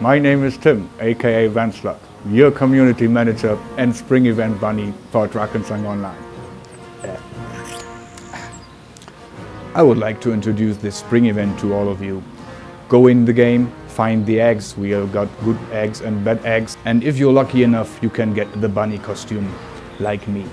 My name is Tim, aka Vansluck, your community manager and spring event bunny for Drakensang Online. I would like to introduce this spring event to all of you. Go in the game, find the eggs. We have got good eggs and bad eggs, and if you're lucky enough you can get the bunny costume like me.